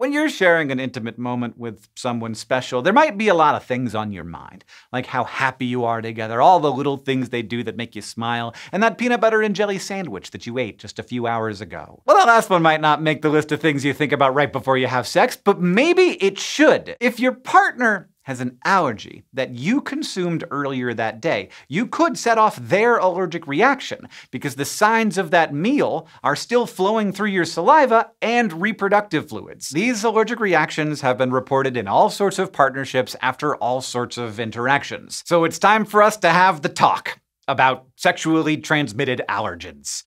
When you're sharing an intimate moment with someone special, there might be a lot of things on your mind, like how happy you are together, all the little things they do that make you smile, and that peanut butter and jelly sandwich that you ate just a few hours ago. Well, that last one might not make the list of things you think about right before you have sex, but maybe it should. If your partner has an allergy that you consumed earlier that day, you could set off their allergic reaction because the signs of that meal are still flowing through your saliva and reproductive fluids. These allergic reactions have been reported in all sorts of partnerships after all sorts of interactions. So it's time for us to have the talk about sexually transmitted allergens.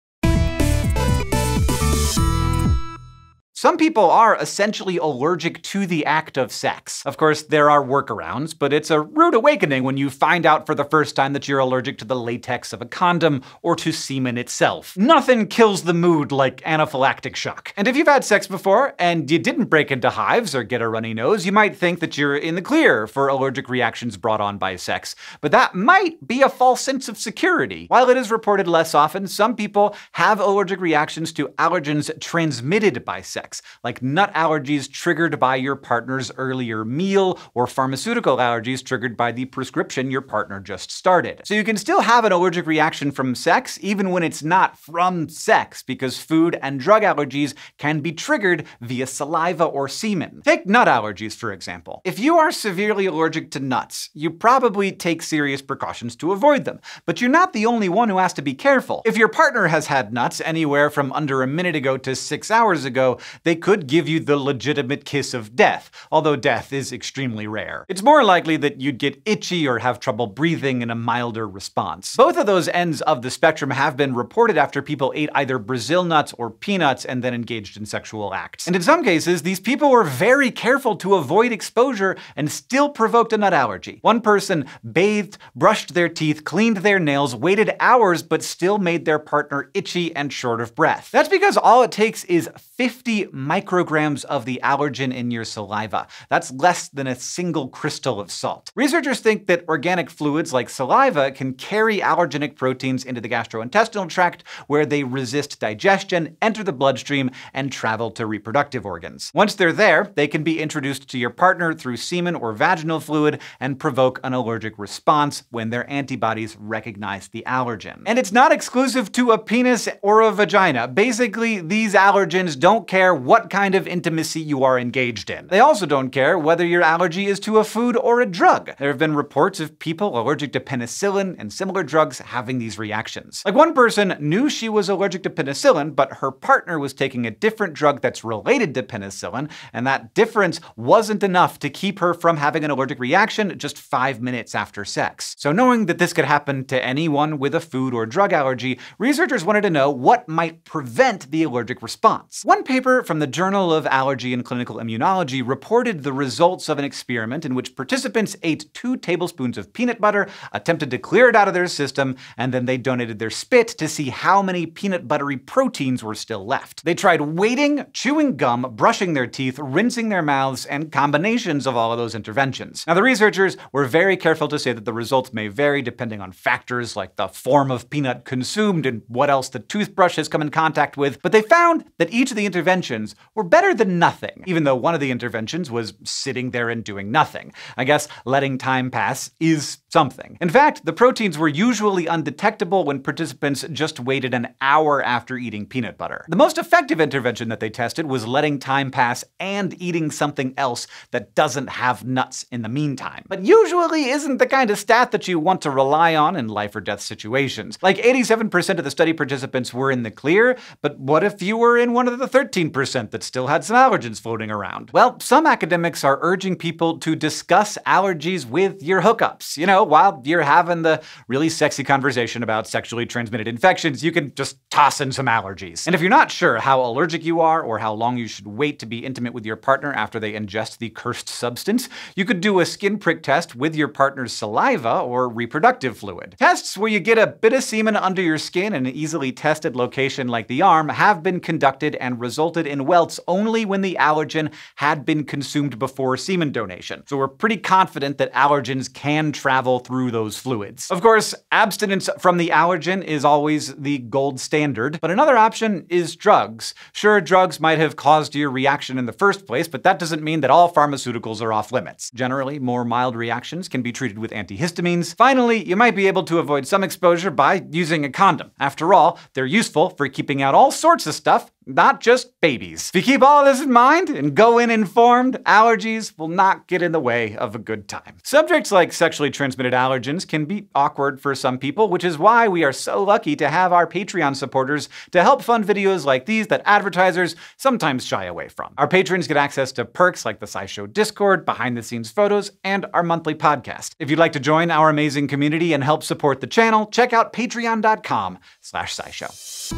Some people are essentially allergic to the act of sex. Of course, there are workarounds, but it's a rude awakening when you find out for the first time that you're allergic to the latex of a condom or to semen itself. Nothing kills the mood like anaphylactic shock. And if you've had sex before and you didn't break into hives or get a runny nose, you might think that you're in the clear for allergic reactions brought on by sex. But that might be a false sense of security. While it is reported less often, some people have allergic reactions to allergens transmitted by sex, like nut allergies triggered by your partner's earlier meal, or pharmaceutical allergies triggered by the prescription your partner just started. So you can still have an allergic reaction from sex, even when it's not from sex, because food and drug allergies can be triggered via saliva or semen. Take nut allergies, for example. If you are severely allergic to nuts, you probably take serious precautions to avoid them, but you're not the only one who has to be careful. If your partner has had nuts anywhere from under a minute ago to 6 hours ago, they could give you the legitimate kiss of death, although death is extremely rare. It's more likely that you'd get itchy or have trouble breathing in a milder response. Both of those ends of the spectrum have been reported after people ate either Brazil nuts or peanuts and then engaged in sexual acts. And in some cases, these people were very careful to avoid exposure and still provoked a nut allergy. One person bathed, brushed their teeth, cleaned their nails, waited hours, but still made their partner itchy and short of breath. That's because all it takes is 50 micrograms of the allergen in your saliva. That's less than a single crystal of salt. Researchers think that organic fluids like saliva can carry allergenic proteins into the gastrointestinal tract, where they resist digestion, enter the bloodstream, and travel to reproductive organs. Once they're there, they can be introduced to your partner through semen or vaginal fluid and provoke an allergic response when their antibodies recognize the allergen. And it's not exclusive to a penis or a vagina. Basically, these allergens don't care what kind of intimacy you are engaged in. They also don't care whether your allergy is to a food or a drug. There have been reports of people allergic to penicillin and similar drugs having these reactions. Like one person knew she was allergic to penicillin, but her partner was taking a different drug that's related to penicillin, and that difference wasn't enough to keep her from having an allergic reaction just 5 minutes after sex. So knowing that this could happen to anyone with a food or drug allergy, researchers wanted to know what might prevent the allergic response. One paper from the Journal of Allergy and Clinical Immunology reported the results of an experiment in which participants ate 2 tablespoons of peanut butter, attempted to clear it out of their system, and then they donated their spit to see how many peanut buttery proteins were still left. They tried waiting, chewing gum, brushing their teeth, rinsing their mouths, and combinations of all of those interventions. Now, the researchers were very careful to say that the results may vary depending on factors like the form of peanut consumed and what else the toothbrush has come in contact with, but they found that each of the interventions were better than nothing, even though one of the interventions was sitting there and doing nothing. I guess letting time pass is something. In fact, the proteins were usually undetectable when participants just waited an hour after eating peanut butter. The most effective intervention that they tested was letting time pass and eating something else that doesn't have nuts in the meantime. But usually isn't the kind of stat that you want to rely on in life or death situations. Like 87% of the study participants were in the clear, but what if you were in one of the 13% that still had some allergens floating around? Well, some academics are urging people to discuss allergies with your hookups. You know, while you're having the really sexy conversation about sexually transmitted infections, you can just toss in some allergies. And if you're not sure how allergic you are or how long you should wait to be intimate with your partner after they ingest the cursed substance, you could do a skin prick test with your partner's saliva or reproductive fluid. Tests where you get a bit of semen under your skin in an easily tested location like the arm have been conducted and resulted in and welts only when the allergen had been consumed before semen donation. So we're pretty confident that allergens can travel through those fluids. Of course, abstinence from the allergen is always the gold standard, but another option is drugs. Sure, drugs might have caused your reaction in the first place, but that doesn't mean that all pharmaceuticals are off limits. Generally, more mild reactions can be treated with antihistamines. Finally, you might be able to avoid some exposure by using a condom. After all, they're useful for keeping out all sorts of stuff, not just babies. If you keep all this in mind and go in informed, allergies will not get in the way of a good time. Subjects like sexually transmitted allergens can be awkward for some people, which is why we are so lucky to have our Patreon supporters to help fund videos like these that advertisers sometimes shy away from. Our patrons get access to perks like the SciShow Discord, behind-the-scenes photos, and our monthly podcast. If you'd like to join our amazing community and help support the channel, check out patreon.com/scishow.